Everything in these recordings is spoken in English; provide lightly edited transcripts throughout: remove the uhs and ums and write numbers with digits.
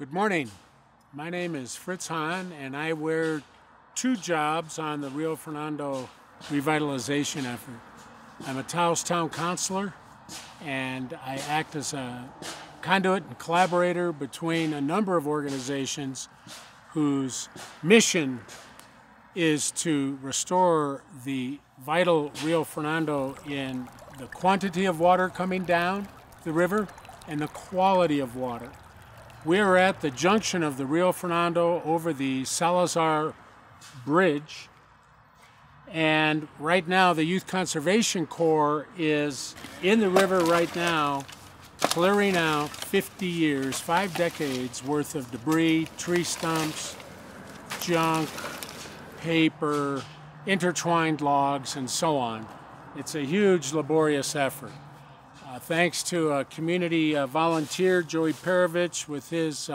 Good morning. My name is Fritz Hahn, and I wear two jobs on the Rio Fernando revitalization effort. I'm a Taos Town Councilor, and I act as a conduit and collaborator between a number of organizations whose mission is to restore the vital Rio Fernando in the quantity of water coming down the river and the quality of water. We're at the junction of the Rio Fernando over the Salazar Bridge, and right now the Youth Conservation Corps is in the river right now clearing out 50 years, 5 decades worth of debris, tree stumps, junk, paper, intertwined logs, and so on. It's a huge, laborious effort. Thanks to a community volunteer, Joey Perovich, with his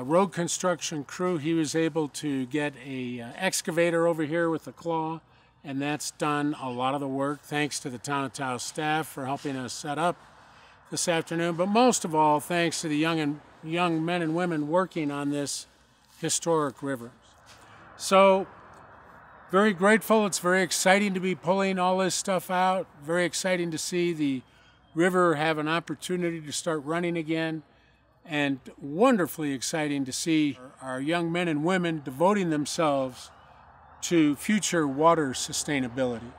road construction crew, he was able to get an excavator over here with a claw, and that's done a lot of the work. Thanks to the Town of Taos staff for helping us set up this afternoon, but most of all, thanks to the young men and women working on this historic river. So, very grateful. It's very exciting to be pulling all this stuff out. Very exciting to see the river have an opportunity to start running again, and wonderfully exciting to see our young men and women devoting themselves to future water sustainability.